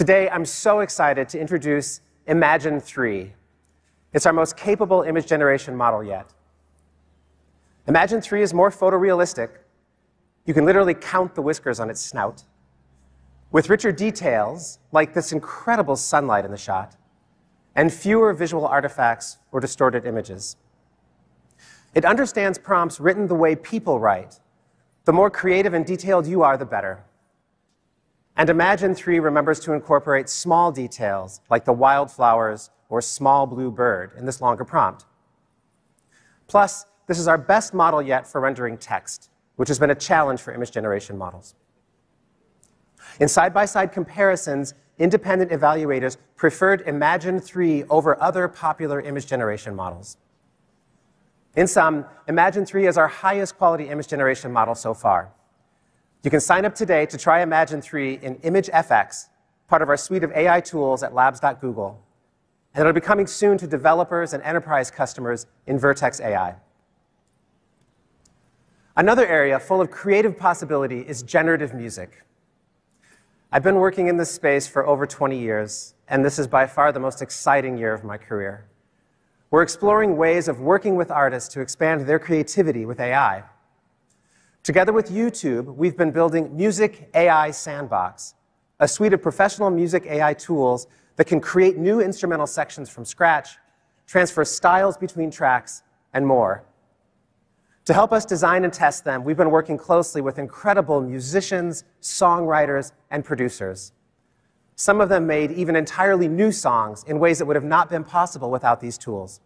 Today, I'm so excited to introduce Imagen 3. It's our most capable image generation model yet. Imagen 3 is more photorealistic. You can literally count the whiskers on its snout. With richer details, like this incredible sunlight in the shot, and fewer visual artifacts or distorted images. It understands prompts written the way people write. The more creative and detailed you are, the better. And Imagen 3 remembers to incorporate small details, like the wildflowers or small blue bird in this longer prompt. Plus, this is our best model yet for rendering text, which has been a challenge for image generation models. In side-by-side comparisons, independent evaluators preferred Imagen 3 over other popular image generation models. In sum, Imagen 3 is our highest quality image generation model so far. You can sign up today to try Imagen 3 in ImageFX, part of our suite of AI tools at labs.google. And it'll be coming soon to developers and enterprise customers in Vertex AI. Another area full of creative possibility is generative music. I've been working in this space for over 20 years, and this is by far the most exciting year of my career. We're exploring ways of working with artists to expand their creativity with AI. Together with YouTube, we've been building Music AI Sandbox, a suite of professional music AI tools that can create new instrumental sections from scratch, transfer styles between tracks, and more. To help us design and test them, we've been working closely with incredible musicians, songwriters, and producers. Some of them made even entirely new songs in ways that would have not been possible without these tools.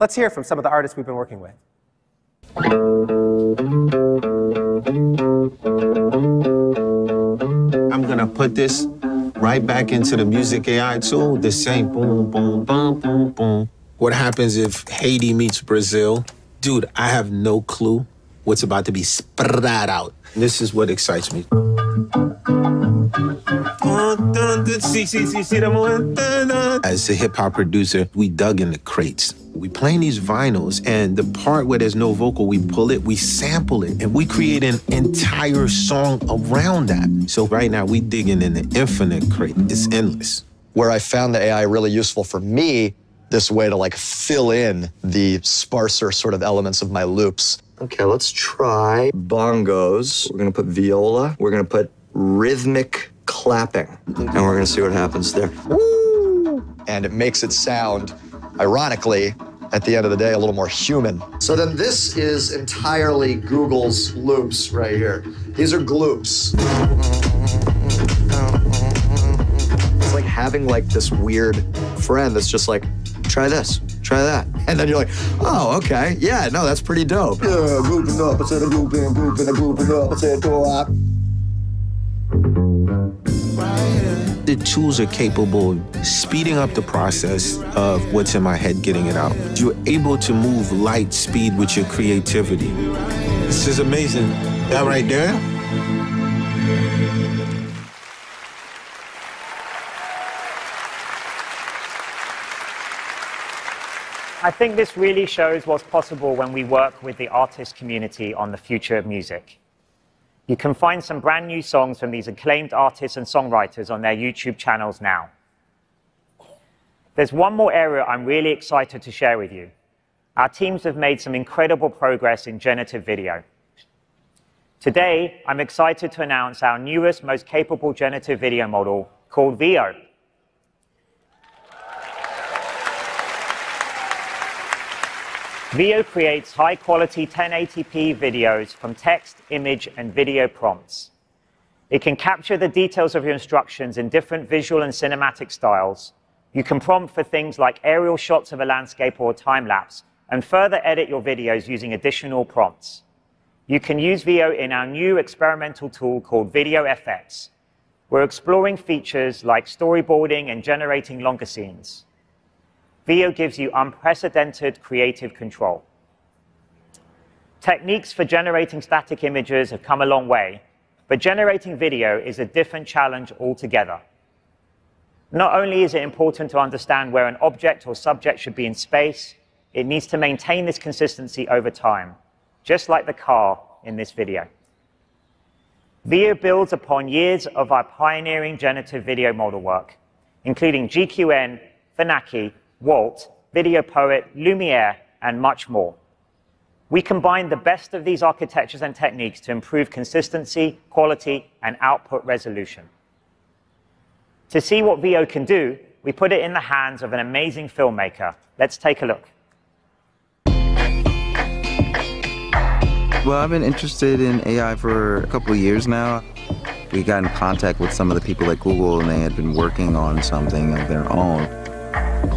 Let's hear from some of the artists we've been working with. I'm gonna put this right back into the Music AI tool, the same boom, boom, boom, boom, boom. What happens if Haiti meets Brazil? Dude, I have no clue what's about to be spread out. This is what excites me. As a hip-hop producer, we dug in the crates. We play these vinyls, and the part where there's no vocal, we pull it, we sample it, and we create an entire song around that. So right now, we digging in the infinite crate. It's endless. Where I found the AI really useful for me, this way to like fill in the sparser sort of elements of my loops. Okay, let's try bongos. We're gonna put viola. We're gonna put rhythmic clapping. And we're gonna see what happens there. Woo! And it makes it sound, ironically, at the end of the day, a little more human. So then this is entirely Google's loops right here. These are gloops. It's like having like this weird friend that's just like, try this, try that. And then you're like, oh, okay, yeah, no, that's pretty dope. Yeah, grouping up, I said a grouping, grouping, grouping up, I said go up. The tools are capable of speeding up the process of what's in my head, getting it out. You're able to move light speed with your creativity. This is amazing. That right there? I think this really shows what's possible when we work with the artist community on the future of music. You can find some brand new songs from these acclaimed artists and songwriters on their YouTube channels now. There's one more area I'm really excited to share with you. Our teams have made some incredible progress in generative video. Today, I'm excited to announce our newest, most capable generative video model called Veo. Veo creates high-quality 1080p videos from text, image, and video prompts. It can capture the details of your instructions in different visual and cinematic styles. You can prompt for things like aerial shots of a landscape or a time-lapse, and further edit your videos using additional prompts. You can use Veo in our new experimental tool called VideoFX. We're exploring features like storyboarding and generating longer scenes. Veo gives you unprecedented creative control. Techniques for generating static images have come a long way, but generating video is a different challenge altogether. Not only is it important to understand where an object or subject should be in space, it needs to maintain this consistency over time, just like the car in this video. Veo builds upon years of our pioneering generative video model work, including GQN, Phenaki, Walt, Video Poet, Lumiere, and much more. We combine the best of these architectures and techniques to improve consistency, quality, and output resolution. To see what Veo can do, we put it in the hands of an amazing filmmaker. Let's take a look. Well, I've been interested in AI for a couple of years now. We got in contact with some of the people at Google, and they had been working on something of their own.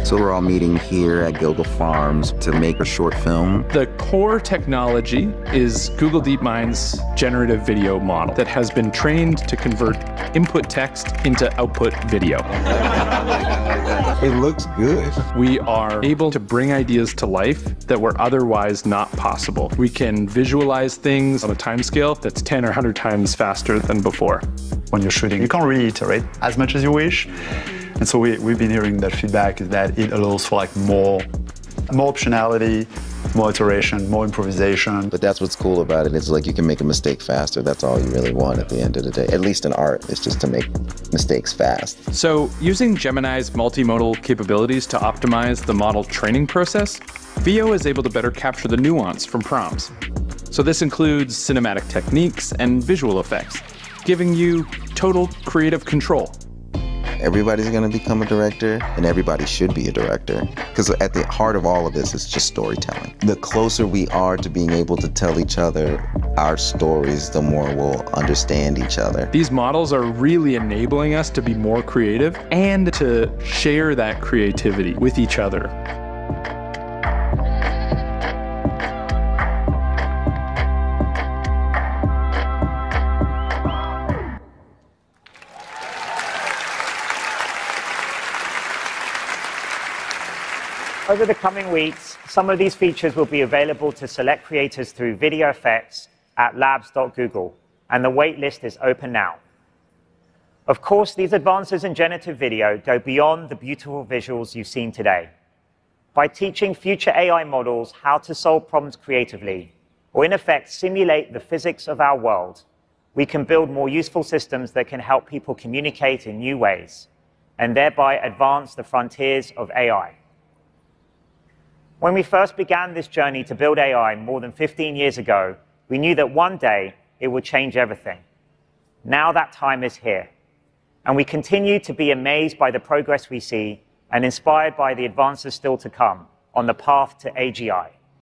So we're all meeting here at Gilda Farms to make a short film. The core technology is Google DeepMind's generative video model that has been trained to convert input text into output video. It looks good. We are able to bring ideas to life that were otherwise not possible. We can visualize things on a timescale that's 10 or 100 times faster than before. When you're shooting, you can't really iterate as much as you wish. And so we've been hearing that feedback is that it allows for like more optionality, more iteration, more improvisation. But that's what's cool about it. It's like you can make a mistake faster. That's all you really want at the end of the day. At least in art, it's just to make mistakes fast. So using Gemini's multimodal capabilities to optimize the model training process, Veo is able to better capture the nuance from prompts. So this includes cinematic techniques and visual effects, giving you total creative control. Everybody's going to become a director, and everybody should be a director. Because at the heart of all of this is just storytelling. The closer we are to being able to tell each other our stories, the more we'll understand each other. These models are really enabling us to be more creative and to share that creativity with each other. Over the coming weeks, some of these features will be available to select creators through VideoFX at labs.google, and the wait list is open now. Of course, these advances in generative video go beyond the beautiful visuals you've seen today. By teaching future AI models how to solve problems creatively, or in effect simulate the physics of our world, we can build more useful systems that can help people communicate in new ways, and thereby advance the frontiers of AI. When we first began this journey to build AI more than 15 years ago, we knew that one day it would change everything. Now that time is here, and we continue to be amazed by the progress we see and inspired by the advances still to come on the path to AGI.